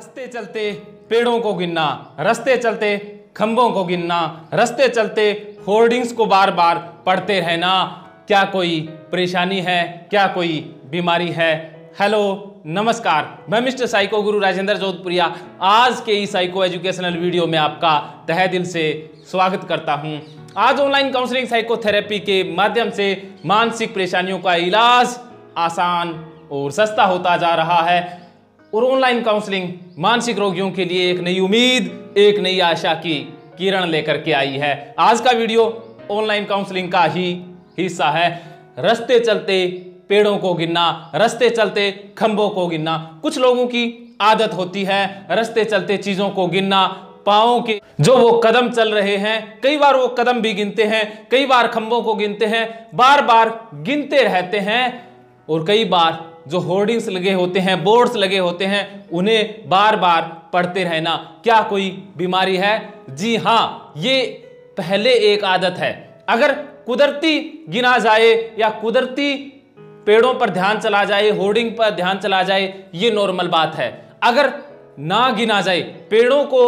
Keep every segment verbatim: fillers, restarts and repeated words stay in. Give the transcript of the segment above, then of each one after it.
रस्ते चलते पेड़ों को गिनना, रस्ते चलते खंभों को गिनना, रस्ते चलते होर्डिंग्स को बार बार पढ़ते रहना। क्या कोई परेशानी है? क्या कोई बीमारी है? हेलो नमस्कार, मैं मिस्टर साइको गुरु राजेंद्र जोधपुरिया आज के इस साइको एजुकेशनल वीडियो में आपका तहे दिल से स्वागत करता हूं। आज ऑनलाइन काउंसलिंग साइकोथेरेपी के माध्यम से मानसिक परेशानियों का इलाज आसान और सस्ता होता जा रहा है और ऑनलाइन काउंसलिंग मानसिक रोगियों के लिए एक नई उम्मीद, एक नई आशा की किरण लेकर के आई है। आज का वीडियो ऑनलाइन काउंसलिंग का ही हिस्सा है। रस्ते चलते पेड़ों को गिनना, रस्ते चलते खंभों को गिनना, कुछ लोगों की आदत होती है रस्ते चलते चीजों को गिनना। पांव के जो वो कदम चल रहे हैं, कई बार वो कदम भी गिनते हैं, कई बार खंभों को गिनते हैं, बार बार गिनते रहते हैं। और कई बार जो होर्डिंग्स लगे होते हैं, बोर्ड्स लगे होते हैं, उन्हें बार बार पढ़ते रहना। क्या कोई बीमारी है? जी हाँ, ये पहले एक आदत है। अगर कुदरती गिना जाए या कुदरती पेड़ों पर ध्यान चला जाए, होर्डिंग पर ध्यान चला जाए, ये नॉर्मल बात है। अगर ना गिना जाए, पेड़ों को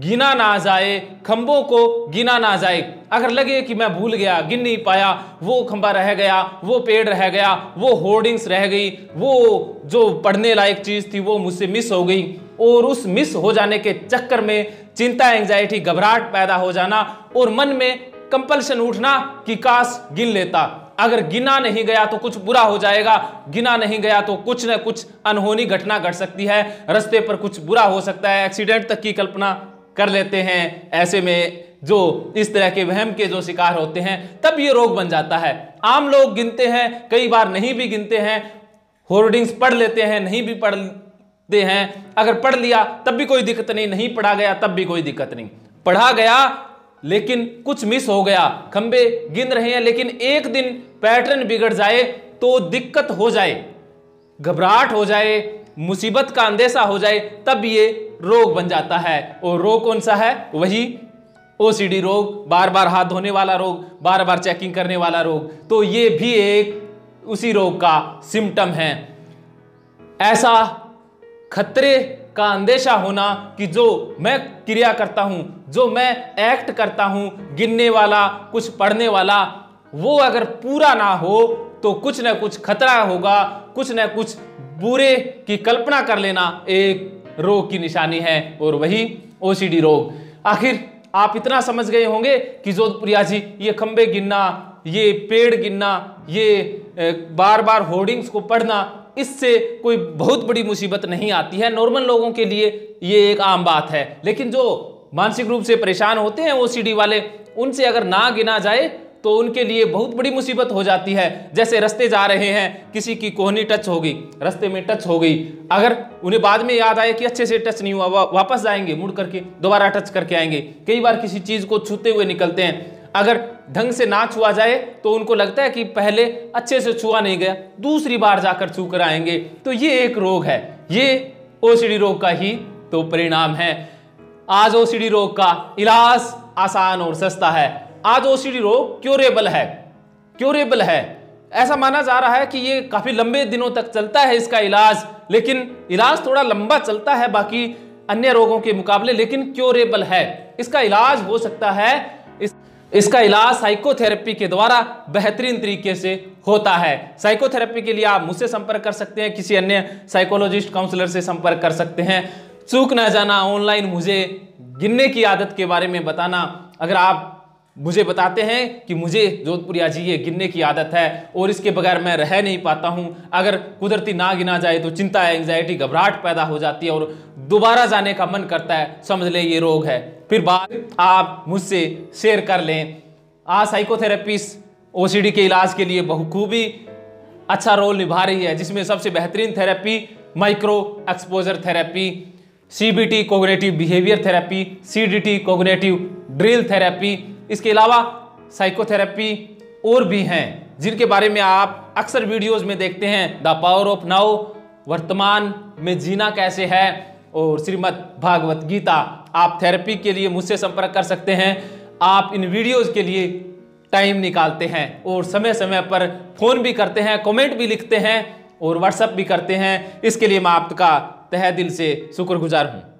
गिना ना जाए, खंभों को गिना ना जाए, अगर लगे कि मैं भूल गया, गिन नहीं पाया, वो खंभा रह गया, वो पेड़ रह गया, वो होर्डिंग्स रह गई, वो जो पढ़ने लायक चीज थी वो मुझसे मिस हो गई, और उस मिस हो जाने के चक्कर में चिंता, एंजाइटी, घबराहट पैदा हो जाना और मन में कंपल्शन उठना कि काश गिन लेता। अगर गिना नहीं गया तो कुछ बुरा हो जाएगा, गिना नहीं गया तो कुछ न कुछ अनहोनी घटना घट सकती है, रास्ते पर कुछ बुरा हो सकता है, एक्सीडेंट तक की कल्पना कर लेते हैं। ऐसे में जो इस तरह के वहम के जो शिकार होते हैं, तब ये रोग बन जाता है। आम लोग गिनते हैं, कई बार नहीं भी गिनते हैं, होर्डिंग्स पढ़ लेते हैं, नहीं भी पढ़ते हैं, अगर पढ़ लिया तब भी कोई दिक्कत नहीं, नहीं पढ़ा गया तब भी कोई दिक्कत नहीं, पढ़ा गया लेकिन कुछ मिस हो गया, खंबे गिन रहे हैं लेकिन एक दिन पैटर्न बिगड़ जाए तो दिक्कत हो जाए, घबराहट हो जाए, मुसीबत का अंदेशा हो जाए, तब ये रोग बन जाता है। और रोग कौन सा है? वही ओसीडी रोग, बार बार हाथ धोने वाला रोग, बार बार चेकिंग करने वाला रोग। तो ये भी एक उसी रोग का सिम्टम है। ऐसा खतरे का अंदेशा होना कि जो मैं क्रिया करता हूं, जो मैं एक्ट करता हूं, गिनने वाला, कुछ पढ़ने वाला, वो अगर पूरा ना हो तो कुछ ना कुछ खतरा होगा, कुछ ना कुछ बुरे की कल्पना कर लेना एक रोग की निशानी है, और वही ओसीडी रोग। आखिर आप इतना समझ गए होंगे कि जोधपुरिया जी ये खंबे गिनना, ये पेड़ गिनना, ये बार बार होर्डिंग्स को पढ़ना, इससे कोई बहुत बड़ी मुसीबत नहीं आती है, नॉर्मल लोगों के लिए ये एक आम बात है। लेकिन जो मानसिक रूप से परेशान होते हैं ओसीडी वाले, उनसे अगर ना गिना जाए तो उनके लिए बहुत बड़ी मुसीबत हो जाती है। जैसे रास्ते जा रहे हैं, किसी की कोहनी टच हो गई, रास्ते में टच हो गई, अगर उन्हें बाद में याद आए कि अच्छे से टच नहीं हुआ, वा, वापस जाएंगे, मुड़ करके दोबारा टच करके आएंगे। कई बार किसी चीज़ को छूते हुए निकलते हैं, अगर ढंग से ना छुआ जाए तो उनको लगता है कि पहले अच्छे से छुआ नहीं गया, दूसरी बार जाकर छू कर आएंगे। तो ये एक रोग है, ये ओसीडी रोग का ही तो परिणाम है। आज ओसीडी रोग का इलाज आसान और सस्ता है। आज ओसीडी रोग क्योरेबल है, क्योरेबल है। ऐसा माना जा रहा है कि ये काफी लंबे दिनों तक चलता है इसका इलाज, लेकिन इलाज थोड़ा लंबा चलता है बाकी अन्य रोगों के मुकाबले, लेकिन क्योरेबल है, इसका इलाज हो सकता है। इस इसका इलाज साइकोथेरेपी के द्वारा बेहतरीन तरीके से होता है। साइकोथेरेपी के लिए आप मुझसे संपर्क कर सकते हैं, किसी अन्य साइकोलॉजिस्ट, काउंसलर से संपर्क कर सकते हैं। चूक ना जाना ऑनलाइन मुझे गिनने की आदत के बारे में बताना। अगर आप मुझे बताते हैं कि मुझे जोधपुरिया जी ये गिनने की आदत है और इसके बगैर मैं रह नहीं पाता हूँ, अगर कुदरती ना गिना जाए तो चिंता, एंग्जाइटी, घबराहट पैदा हो जाती है और दोबारा जाने का मन करता है, समझ लें ये रोग है। फिर बात आप मुझसे शेयर कर लें। आज साइकोथेरेपिस्ट ओसीडी के इलाज के लिए बखूबी अच्छा रोल निभा रही है, जिसमें सबसे बेहतरीन therapy micro exposure therapy, CBT cognitive behaviour therapy, CDT cognitive drill therapy, इसके अलावा साइकोथेरेपी और भी हैं जिनके बारे में आप अक्सर वीडियोस में देखते हैं। द पावर ऑफ नाउ, वर्तमान में जीना कैसे है, और श्रीमद् भागवत गीता। आप थेरेपी के लिए मुझसे संपर्क कर सकते हैं। आप इन वीडियोस के लिए टाइम निकालते हैं और समय समय पर फ़ोन भी करते हैं, कमेंट भी लिखते हैं और व्हाट्सएप भी करते हैं, इसके लिए मैं आपका तहे दिल से शुक्रगुजार हूँ।